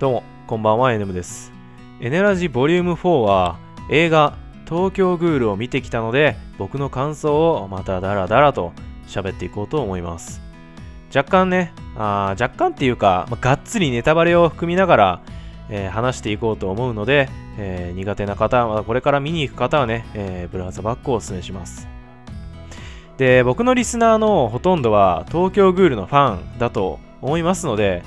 どうもこんばんは、えねむです。エネラジボリューム4は映画東京グールを見てきたので、僕の感想をまたダラダラと喋っていこうと思います。若干ね、若干っていうか、がっつりネタバレを含みながら、話していこうと思うので、苦手な方、これから見に行く方はね、ブラウザバックをおすすめします。で、僕のリスナーのほとんどは東京グールのファンだと思いますので、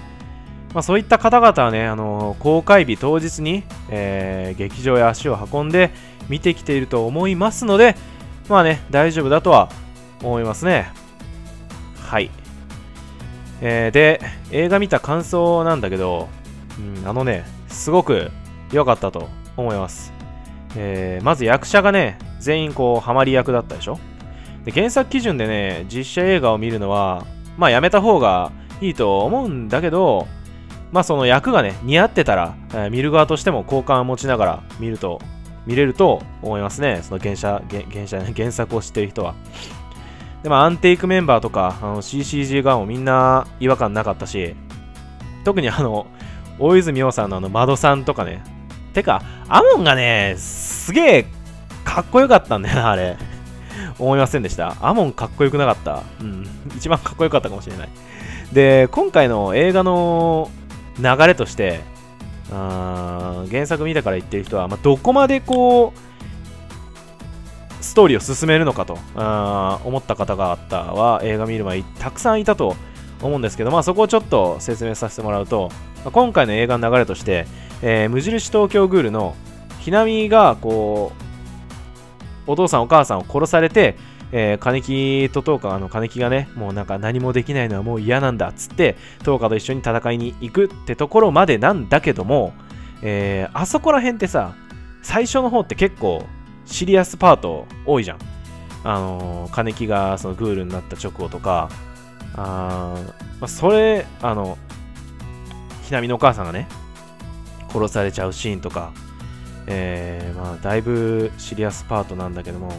そういった方々はね、公開日当日に、劇場へ足を運んで見てきていると思いますので、大丈夫だとは思いますね。はい。で、映画見た感想なんだけど、すごく良かったと思います。まず役者がね、全員こう、ハマり役だったでしょ。で、原作基準でね、実写映画を見るのは、やめた方がいいと思うんだけど、その役がね、似合ってたら、見る側としても好感を持ちながら見れると思いますね。その原作を知っている人は。で、アンテイクメンバーとか、CCG 側もみんな違和感なかったし、特に大泉洋さんの窓さんとかね。てか、アモンがね、すげえかっこよかったんだよな、あれ。思いませんでした。アモンかっこよくなかった。うん。一番かっこよかったかもしれない。で、今回の映画の流れとして、原作見たから言ってる人は、どこまでこうストーリーを進めるのかと思った方々は映画見る前にたくさんいたと思うんですけど、そこをちょっと説明させてもらうと、今回の映画の流れとして、無印東京グールのひなみがこうお父さんお母さんを殺されて、金木とトウカ、金木がね、もうなんか何もできないのはもう嫌なんだっつって、トウカと一緒に戦いに行くってところまでなんだけども、あそこら辺ってさ、最初の方って結構シリアスパート多いじゃん。金木がそのグールになった直後とか、ひなみのお母さんがね、殺されちゃうシーンとか、だいぶシリアスパートなんだけども、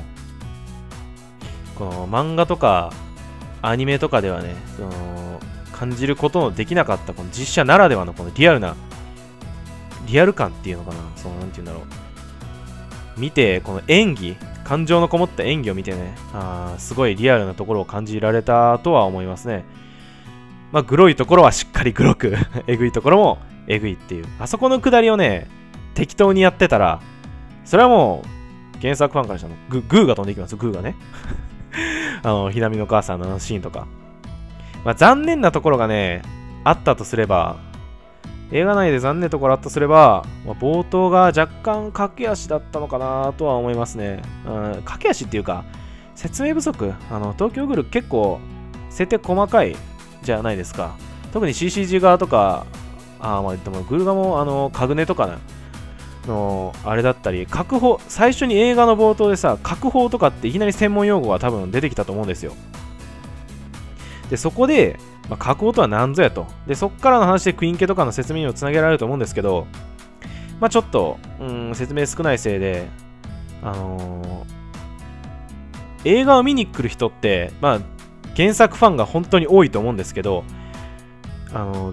この漫画とかアニメとかではね、その感じることのできなかったこの実写ならではのこのリアル感っていうのかな、そのなんていうんだろう、見てこの演技、感情のこもった演技を見てね、すごいリアルなところを感じられたとは思いますね。グロいところはしっかりグロくえぐいところもえぐいっていう、あそこのくだりをね適当にやってたら、それはもう原作ファンからしたらグーが飛んでいきます。グーがねひなみのお母さんのシーンとか、残念なところがねあったとすれば、映画内で残念なところあったとすれば、冒頭が若干駆け足だったのかなとは思いますね。駆け足っていうか説明不足。東京グール結構設定細かいじゃないですか。特に CCG 側とか、でもグール側もカグネとかねのあれだったり、確保、最初に映画の冒頭でさ、確保とかっていきなり専門用語が多分出てきたと思うんですよ。で、そこで、確保とは何ぞやと。で、そこからの話でクイン系とかの説明をつなげられると思うんですけど、ちょっと、説明少ないせいで、映画を見に来る人って、原作ファンが本当に多いと思うんですけど、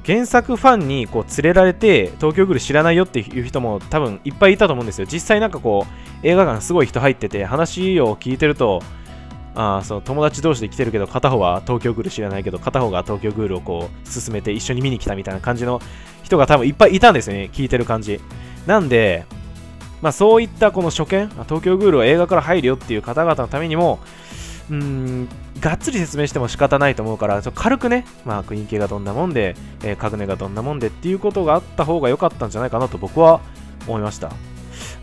原作ファンにこう連れられて東京グール知らないよっていう人も多分いっぱいいたと思うんですよ。実際なんかこう映画館すごい人入ってて話を聞いてると、その友達同士で来てるけど、片方は東京グール知らないけど片方が東京グールをこう進めて一緒に見に来たみたいな感じの人が多分いっぱいいたんですよね、聞いてる感じ。なんで、そういったこの初見、東京グールは映画から入るよっていう方々のためにも、がっつり説明しても仕方ないと思うから、軽くね、クイン系がどんなもんで、カグネがどんなもんでっていうことがあった方が良かったんじゃないかなと僕は思いました。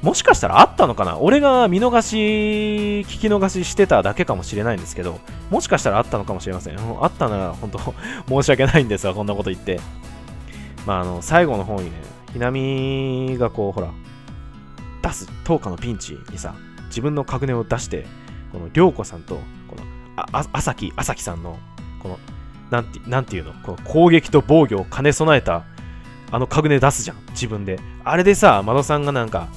もしかしたらあったのかな、俺が聞き逃ししてただけかもしれないんですけど、もしかしたらあったのかもしれません。あったなら本当申し訳ないんですが、こんなこと言って。最後の方にね、ひなみがこうほら出す10日のピンチにさ、自分のカグネを出して、この涼子さんとこの朝木さんのこのなんていうの、この攻撃と防御を兼ね備えたカグネ出すじゃん、自分で。あれでさ、まどさんがなんか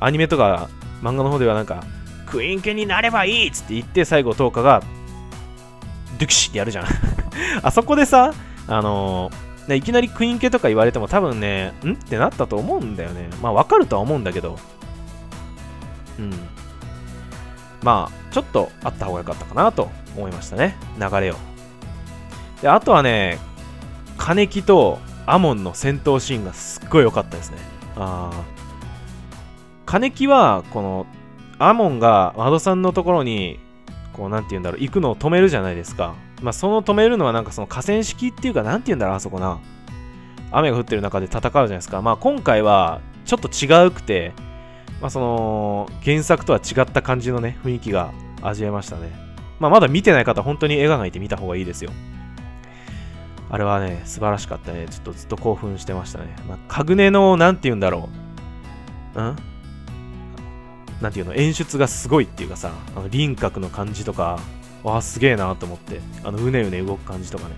アニメとか漫画の方ではなんかクイーン系になればいいっつって言って、最後トウカがドゥクシってやるじゃんあそこでさ、でいきなりクイーン系とか言われても多分ね、んってなったと思うんだよね。まあわかるとは思うんだけど。うん。まあ、ちょっとあった方が良かったかなと思いましたね。流れを。で、あとはね、金木とアモンの戦闘シーンがすっごい良かったですね。金木は、この、アモンが和田さんのところに、こう、なんて言うんだろう、行くのを止めるじゃないですか。まあ、その止めるのは、なんかその河川敷っていうか、なんて言うんだろう、あそこな。雨が降ってる中で戦うじゃないですか。まあ、今回は、ちょっと違うくて、まあ、その、原作とは違った感じのね、雰囲気が味わえましたね。まあ、まだ見てない方、本当に映画がいて見た方がいいですよ。あれはね、素晴らしかったね。ちょっとずっと興奮してましたね。まあ、カグネの、なんて言うんだろう。なんていうの、演出がすごいっていうかさ、あの輪郭の感じとか、わあ、すげえなーと思って、あのうねうね動く感じとかね、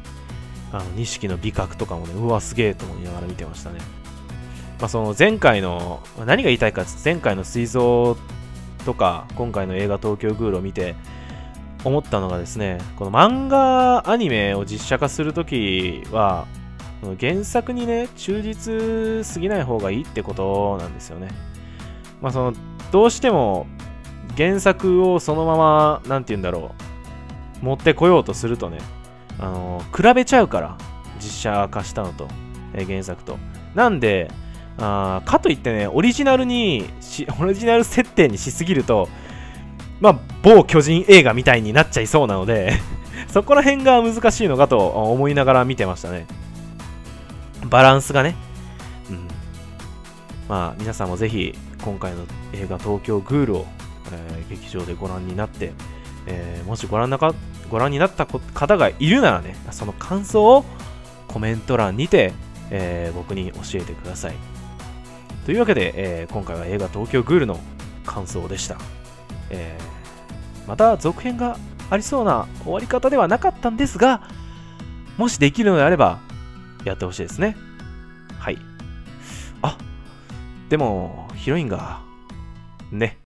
あの錦の美角とかもね、うわ、すげえと思いながら見てましたね。まあ、その前回の、何が言いたいか、前回の水蔵とか、今回の映画東京グールを見て、思ったのがですね、この漫画アニメを実写化するときは、原作にね、忠実すぎない方がいいってことなんですよね。まあ、そのどうしても原作をそのまま、なんて言うんだろう、持ってこようとするとね、比べちゃうから、実写化したのと、原作と。なんで、かといってね、オリジナル設定にしすぎると、まあ、某巨人映画みたいになっちゃいそうなので、そこら辺が難しいのかと思いながら見てましたね。バランスがね。うん。まあ、皆さんもぜひ、今回の映画東京グールを、劇場でご覧になって、もしご覧になった方がいるならね、その感想をコメント欄にて、僕に教えてください。というわけで、今回は映画東京グールの感想でした。また続編がありそうな終わり方ではなかったんですが、もしできるのであればやってほしいですね。はい。あ、でもヒロインがね、